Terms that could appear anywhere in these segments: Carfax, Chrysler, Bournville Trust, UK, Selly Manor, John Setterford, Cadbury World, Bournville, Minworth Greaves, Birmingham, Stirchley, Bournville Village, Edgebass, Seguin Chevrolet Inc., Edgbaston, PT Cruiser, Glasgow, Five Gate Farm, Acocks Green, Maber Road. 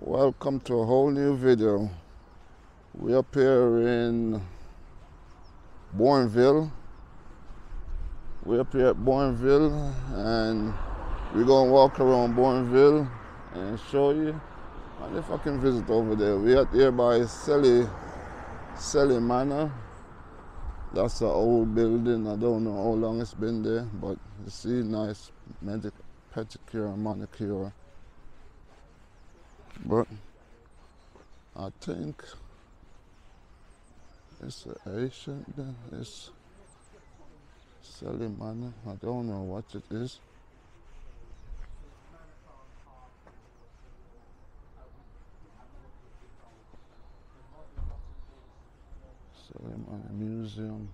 Welcome to a whole new video. We up here in Bournville. We're up here at Bournville and we're gonna walk around Bournville and show you. And if I can visit over there, we're out here by Selly Manor. That's an old building. I don't know how long it's been there, but you see nice pedicure and manicure. But I think it's ancient. It's Selly Manor. I don't know what it is. Selly Manor Museum.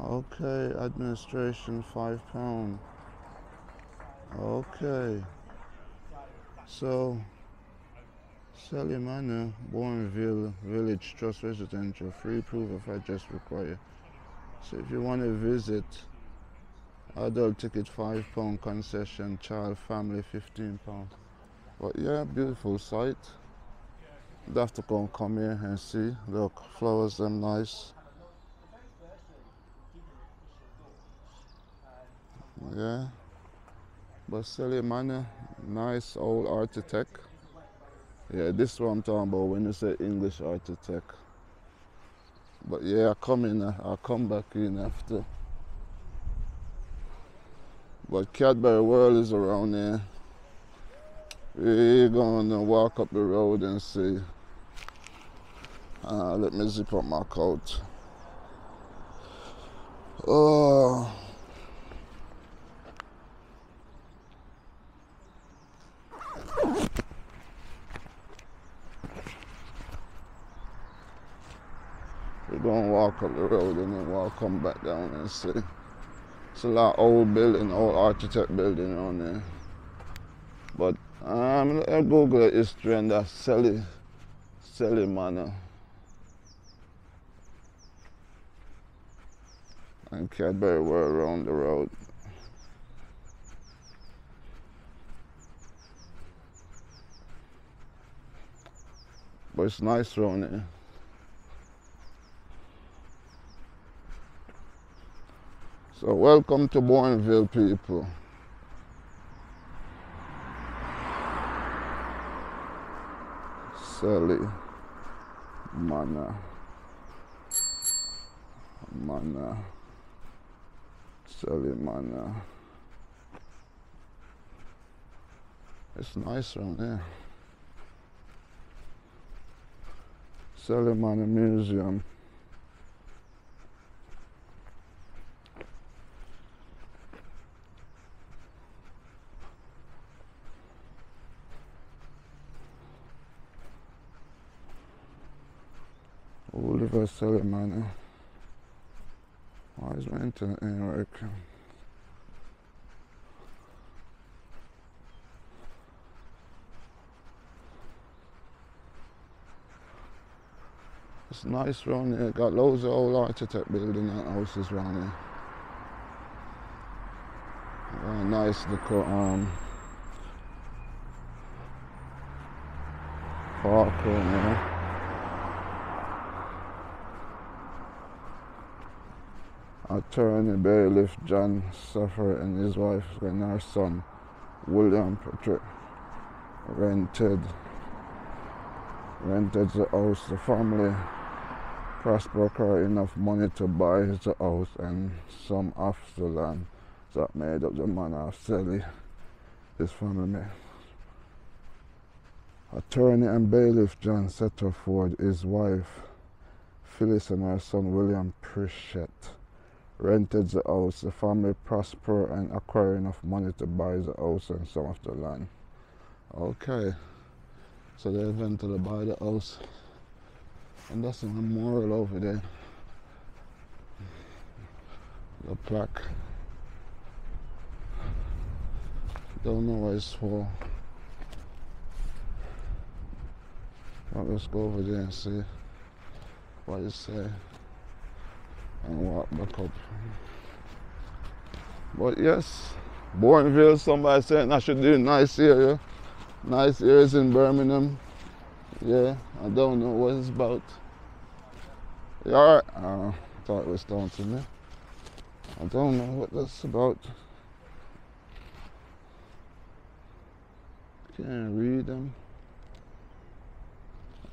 Okay, administration £5. Okay, so Selly Manor, Bournville Village Trust Residential, free proof of address required. So if you want to visit, adult ticket £5, concession, child, family £15. But yeah, beautiful site. You'd have to come here and see. Look, flowers are nice. Yeah, but Selly Manor, nice old architect. Yeah, this is what I'm talking about when you say English architect. But yeah, I'll come back in after. But Cadbury World is around there. We're gonna walk up the road and see. Let me zip up my coat. Oh. We're gonna walk up the road and then we'll come back down and see. It's a lot of old building, old architect building on there. But I'll Google history and that's Selly Manor. And Cadbury World around the road. But it's nice around there. So welcome to Bournville, people. Selly Manor. Selly Manor. It's nice around here. Selly Manor Museum. Oliver Selly Manor. Why is my internet in America? It's nice round here, got loads of old architect building and houses round here. Very nice decor, park room here. Attorney bailiff John Suffer and his wife and their son William Patrick rented the house. The family prospered, her enough money to buy the house and some of the land that made up the manor of Selly. His family. Attorney and bailiff John Setterford, his wife Phyllis and her son William Pritchett rented the house. The family prospered and acquired enough money to buy the house and some of the land. Okay, so they rented to buy the house, and that's a memorial over there. The plaque. Don't know what it's for. Let's go over there and see what you say and walk back up. But yes, Bournville, somebody said I should do a nice area. Nice areas in Birmingham. Yeah, I don't know what it's about. You alright? I thought it was down to me. I don't know what that's about. Can't read them.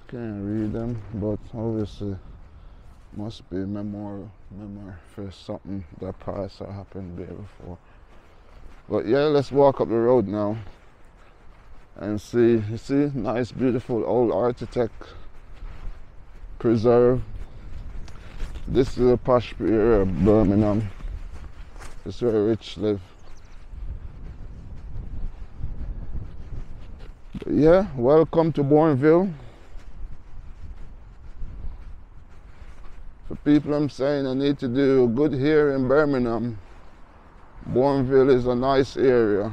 Can't read them, but obviously must be memory for something that passed or happened there before. But yeah, let's walk up the road now and see. You see, nice, beautiful old architect preserve. This is a posh area of Birmingham. It's where rich live. But yeah, welcome to Bournville. For people I'm saying I need to do good here in Birmingham, Bournville is a nice area,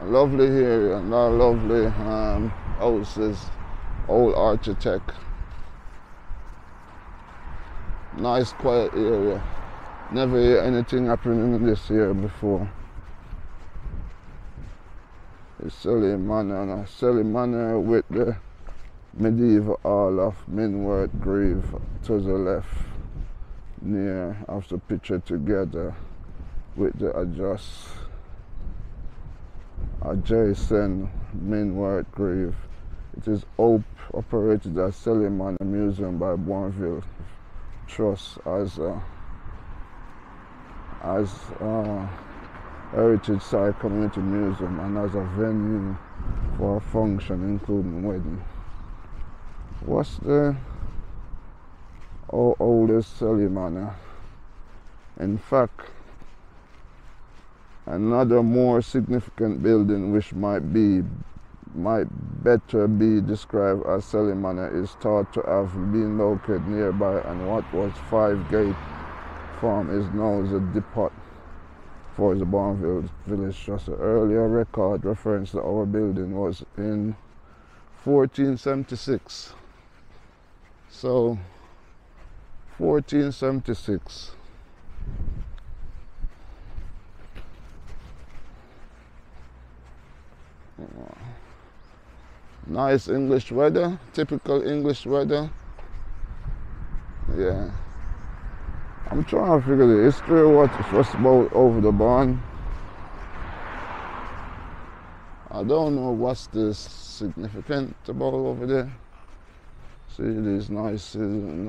a lovely area, and a lovely houses, old architect, nice quiet area. Never hear anything happening in this area before. It's Selly Manor, now Selly Manor with the medieval hall of Minworth Greaves to the left, near after picture together with the adjacent Minworth Greaves. It is operated as Selly Manor Museum by Bournville Trust as a heritage site community museum and as a venue for a function including wedding. What's the oldest Selly Manor? In fact, another more significant building which might better be described as Selly Manor is thought to have been located nearby, and what was Five Gate Farm is now the depot for the Bournville Village. Just an earlier record reference to our building was in 1476. So, 1476. Nice English weather, typical English weather. Yeah. I'm trying to figure the history of what's about over the barn. I don't know what's this significant about over there. See these nice and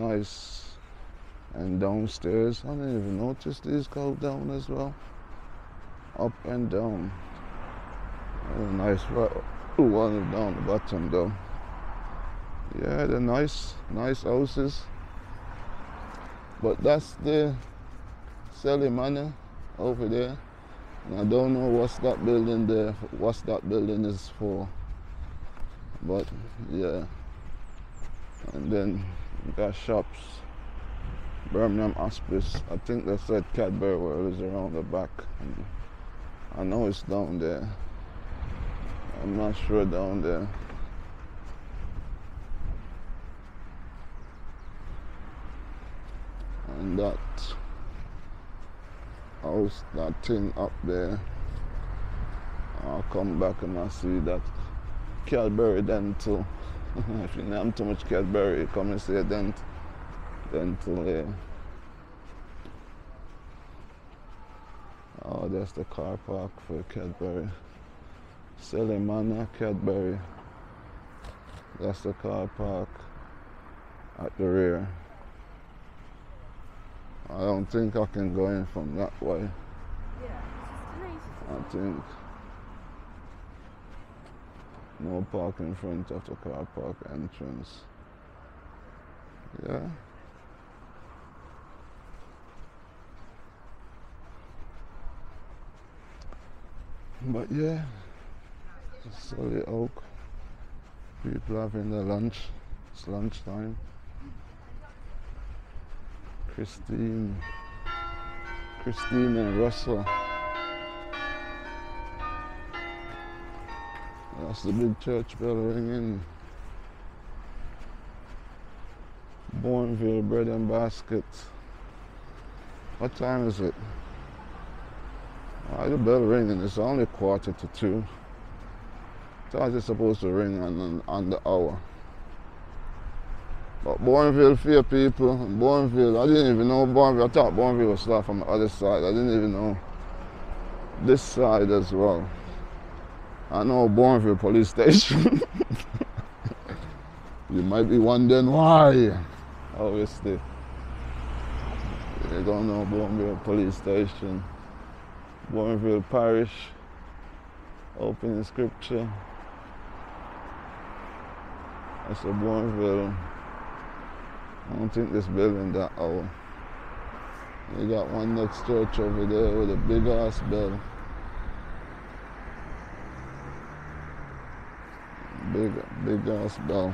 downstairs. I didn't even notice these go down as well. Up and down. Oh, nice one down the bottom though. Yeah, they're nice houses. But that's the Selly Manor over there. And I don't know what's that building there, what's that building is for. But yeah. And then got shops, Birmingham Hospice, I think they said Cadbury World is around the back. And I know it's down there. I'm not sure down there. And that house, that thing up there. I'll come back and I'll see that Cadbury dental. If you name too much Cadbury, come and say dental, yeah. Oh, that's the car park for Cadbury. Selly Manor, Cadbury. That's the car park at the rear. I don't think I can go in from that way. Yeah, it's just amazing. I think. No park in front of the car park entrance. Yeah. But yeah, Selly Oak. People having their lunch. It's lunchtime. Christine and Russell. That's the big church bell ringing. Bournville bread and baskets. What time is it? Oh, the bell ringing. It's only 1/4 to 2. Thought it's supposed to ring on the hour. But Bournville, fair people, Bournville, I didn't even know Bournville. I thought Bournville was started from the other side. I didn't even know this side as well. I know Bournville police station. You might be wondering why. Obviously, they don't know Bournville police station. Bournville parish, open the scripture. That's a Bournville. I don't think this building that old. You got one next church over there with a big ass bell. Big ass bell.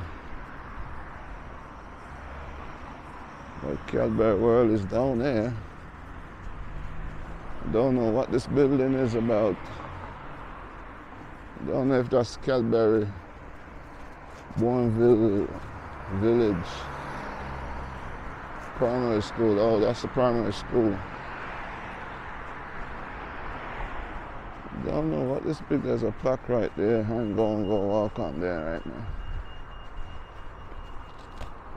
But Cadbury World is down there. I don't know what this building is about. I don't know if that's Cadbury, Bournville Village. Primary school. Oh, that's the primary school. Don't know what this big. There's a plaque right there. I'm going to go walk on there right now.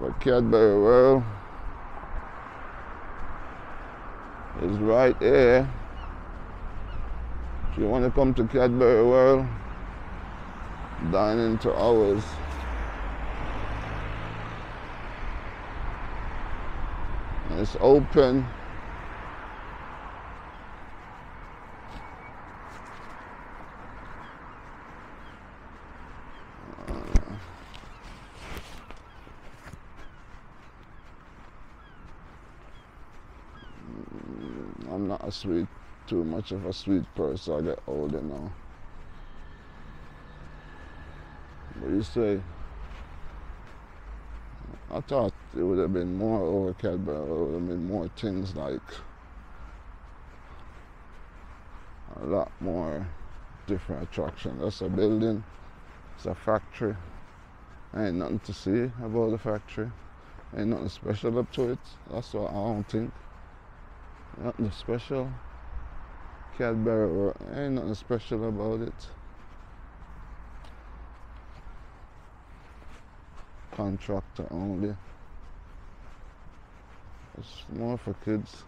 But Cadbury World is right there. If you want to come to Cadbury World, dining to hours. It's open. I'm not a sweet, too much of a sweet person. I get older now. What do you say? I thought it would have been more over Cadbury, it would have been more things like a lot more different attractions. That's a building, it's a factory. Ain't nothing to see about the factory. Ain't nothing special up to it. That's what I don't think. Nothing special. Cadbury, ain't nothing special about it. Contractor only. It's more for kids.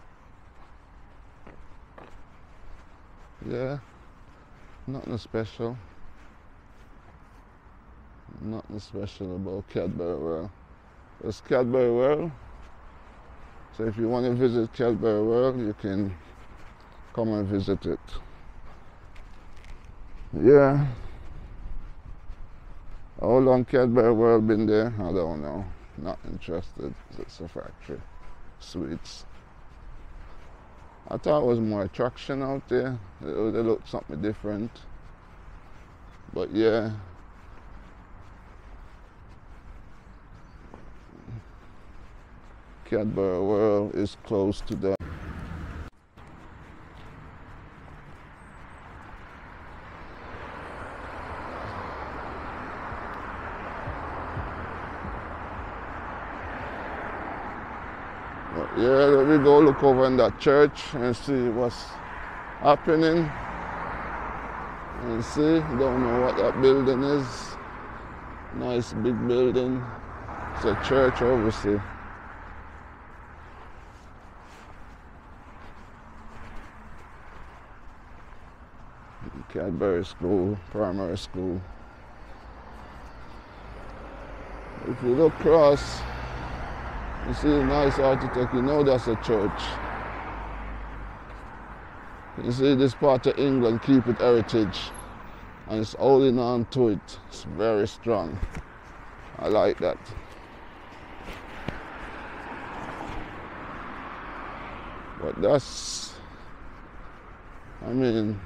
Yeah, nothing special. Nothing special about Cadbury World. It's Cadbury World. So if you want to visit Cadbury World, you can come and visit it. Yeah. How long Cadbury World been there? I don't know. Not interested. It's a factory. Sweets. I thought it was more attraction out there. It would have looked something different. But yeah. Cadbury World is close to that. Yeah, we go look over in that church and see what's happening. And see, don't know what that building is. Nice big building. It's a church, obviously. Cadbury School, primary school. If you look across, you see a nice architect, you know that's a church. You see this part of England, keep it heritage. And it's holding on to it. It's very strong. I like that. But that's, I mean,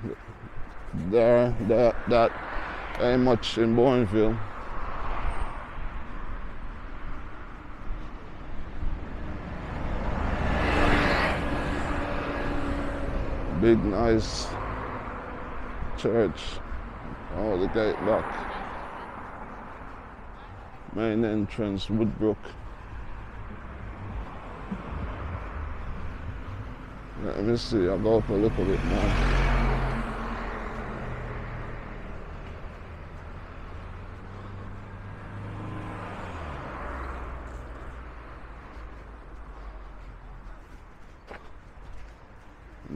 that ain't much in Bournville. Big, nice church. Oh, the gate back. Main entrance, Woodbrook. Let me see, I'll go up a little bit now.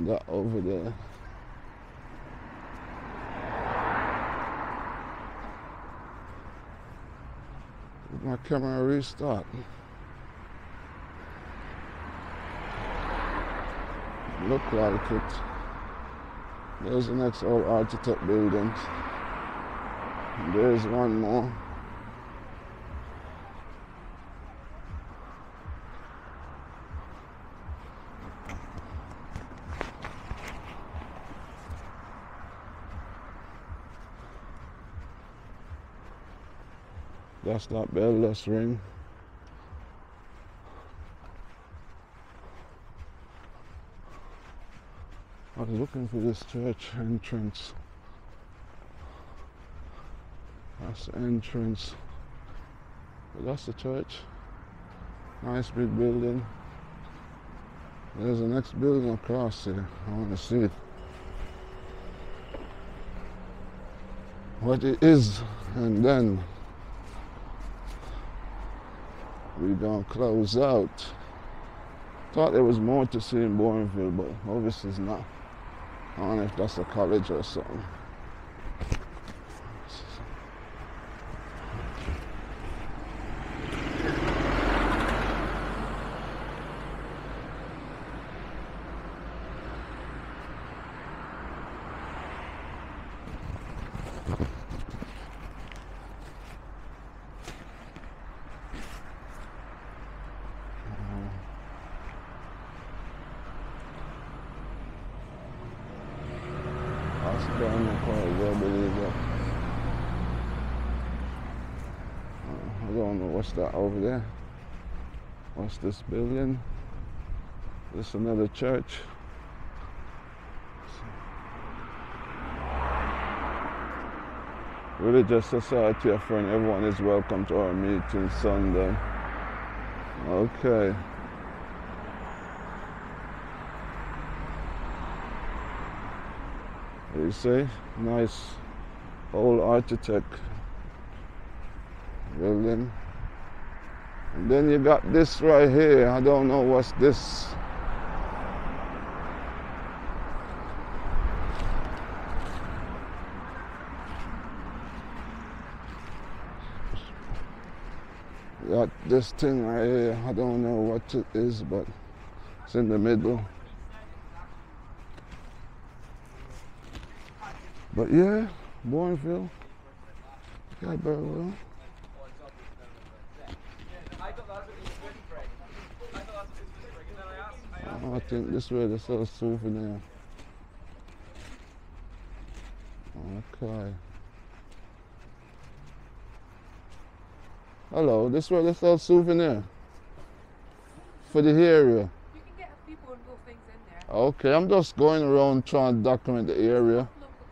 That over there. Did my camera restart? Look like it. There's the next old architect building. There's one more. That's that bell, that's ring. I was looking for this church entrance. That's the entrance. But that's the church. Nice big building. There's the next building across here. I want to see it. What it is, and then we're gonna close out. Thought there was more to see in Bournville, but obviously it's not. I don't know if that's a college or something. That over there. What's this building? This is another church. Religious Society of Friends. Everyone is welcome to our meeting Sunday. Okay. You see? Nice old architect building. And then you got this right here. I don't know what's this. You got this thing right here. I don't know what it is, but it's in the middle. But yeah, Bournville, Cadbury World. I think this way they sell souvenir. Okay. Hello, this way they sell souvenir for the area. You can get a few Bournville things in there. Okay, I'm just going around trying to document the area. Local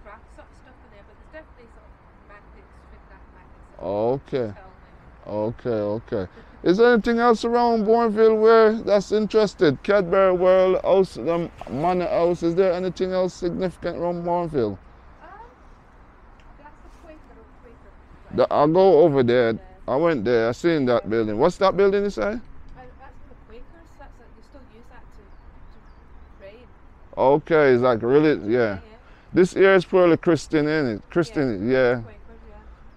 crafts, sort of stuff in there, but there's definitely sort of magnets with that magnet. Okay. Okay. Is there anything else around Bournville where that's interested? Cadbury World, House, the Manor House. Is there anything else significant around Bournville? That's the Quaker. Right? I'll go over there. I went there. I seen that building. What's that building you say? That's the Quakers. That's like, they still use that to pray. Okay, it's like really, yeah. This area is purely Christian, isn't it? Christian, yeah.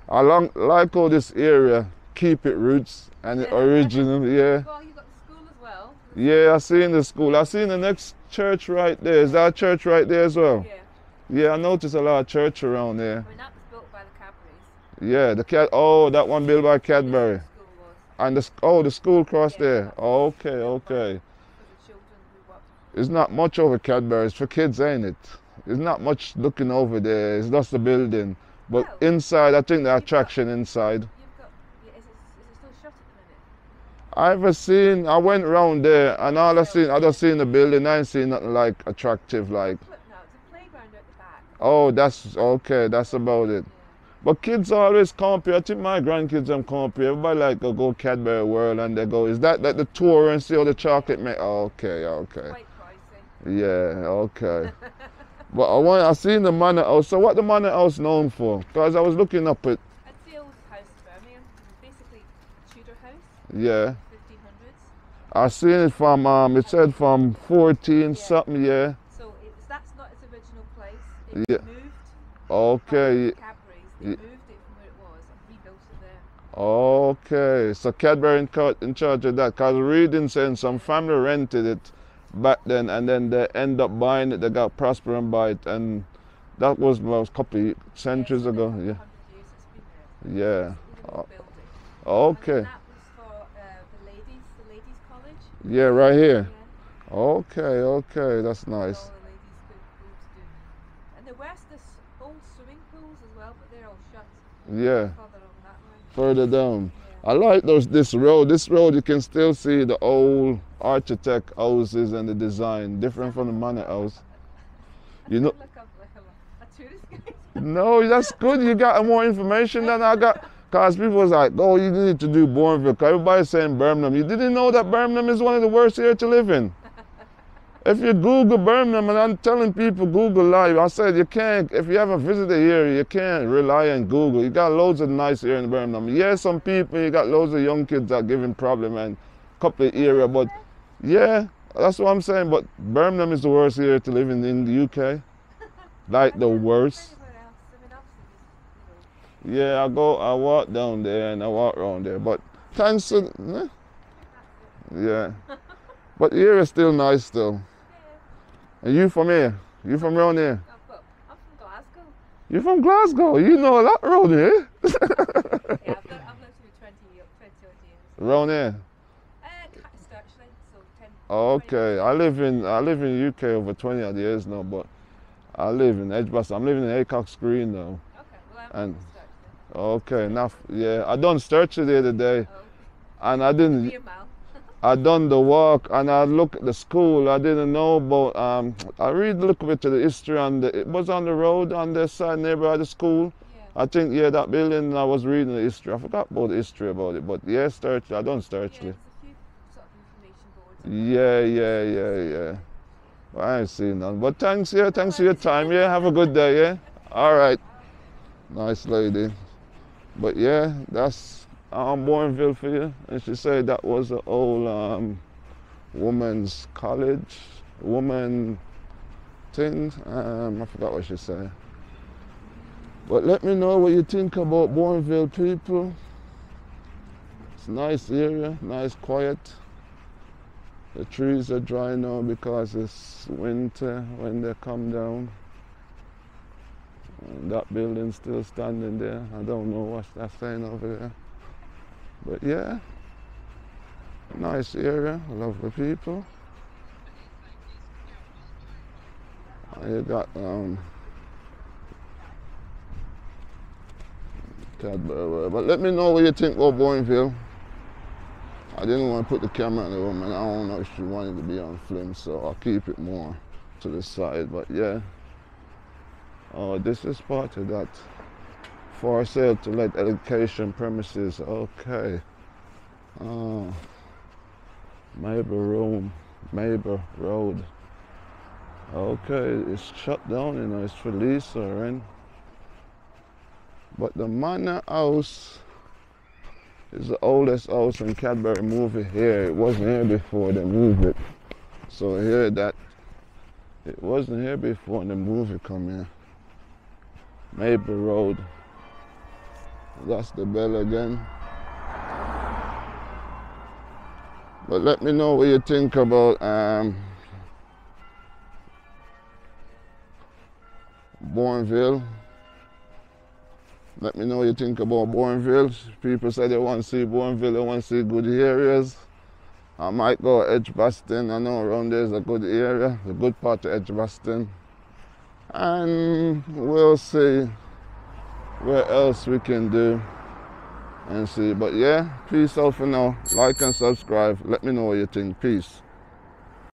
I like all this area, keep it roots and it original, yeah. Well, you got the school as well. Yeah, I seen the school. I seen the next church right there. Is that church right there as well? Yeah. Yeah, I noticed a lot of church around there. I mean, that was built by the Cadburys. Yeah, the that one built by Cadbury. Yeah, the school was. And the the school crossed there. Okay, okay. For the children who watch. It's not much over Cadbury. It's for kids, ain't it? It's not much looking over there. It's just the building. But inside, I think the attraction inside. Is it still shut at the minute? I haven't seen, I went around there and all I just seen the building, I ain't seen nothing like attractive like. Look now, it's a playground at the back. Oh, that's, okay, that's about it. Yeah. But kids always come here, I think my grandkids them come here, everybody like to go Cadbury World and they go, is that like the tour and see all the chocolate? Okay, okay. Quite pricey. Yeah, okay. But I seen the manor house. So what the manor house known for? Because I was looking up at... It's the old house in Birmingham. Basically Tudor house. Yeah. 1500s. I seen it from, it said from 14 something, yeah. So it's, that's not its original place. It moved. Okay. They moved it from where it was and rebuilt it there. Okay, so Cadbury in charge of that, because reading saying some family rented it back then and then they end up buying it, they got prosper and buy it, and that was about a couple of centuries ago. Yeah. 100 years it's been there. Yeah. So it's okay. And that was for the ladies' college. Yeah, right here. Yeah. Okay, okay, that's nice. Yeah, further down. Yeah. I like those. This road. This road, you can still see the old architect houses and the design, different from the manor house. You know. No, that's good. You got more information than I got. Cause people was like, "Oh, you need to do Bournville." Cause everybody's saying Birmingham. You didn't know that Birmingham is one of the worst here to live in. If you Google Birmingham, and I'm telling people Google Live, I said you can't, if you haven't visited here, you can't rely on Google. You got loads of nice here in Birmingham. Yeah, some people, you got loads of young kids that are giving problem and a couple of area, but yeah, that's what I'm saying. But Birmingham is the worst here to live in the UK. Like the worst. Yeah, I walk down there and I walk around there, but thanks to, yeah. But here is still nice though. And you from here? You from around here? I'm from Glasgow. You're from Glasgow? You know a lot around here. Yeah, I've lived here 20 years. Around here? Stirchley, so 10. Okay, I live in UK over 20 odd years now, but I live in Edgebass. I'm living in Acocks Green now. Okay, well I'm from Stirchley. Okay, enough. Yeah, I done Stirchley the other day, and I didn't. I done the walk and I look at the school. I didn't know about, I read a little bit of the history on the, it was on the road on the side neighborhood of the school. Yeah. I think, yeah, that building, I was reading the history. I forgot about the history about it, but yeah, Stirchley, I done Stirchley. Yeah, yeah. Well, I ain't seen none, but thanks, yeah, thanks for your time. Yeah, have a good day, yeah? All right. Nice lady. But yeah, that's, Bournville for you, and she said that was the old woman's college, woman thing. I forgot what she said. But let me know what you think about Bournville people. It's a nice area, nice quiet. The trees are dry now because it's winter when they come down. And that building's still standing there. I don't know what's that saying over there. But yeah, nice area, lovely people. You got Cadbury World. But let me know what you think about Bournville. I didn't want to put the camera on the woman. I don't know if she wanted to be on film, so I'll keep it more to the side. But yeah, oh, this is part of that. For sale to let education premises. Okay. Maber Road. Okay, it's shut down, you know, it's for lease or rent. But the manor house is the oldest house in Cadbury. Moved it here. It wasn't here before they moved it. So here that it wasn't here before and they moved it come here. Maber Road. That's the bell again. But let me know what you think about Bournville. Let me know what you think about Bournville. People say they want to see Bournville, they want to see good areas. I might go Edgbaston. I know around there's a good area, a good part of Edgbaston. And we'll see where else we can do and see. But yeah, peace out for now. Like and subscribe. Let me know what you think. Peace.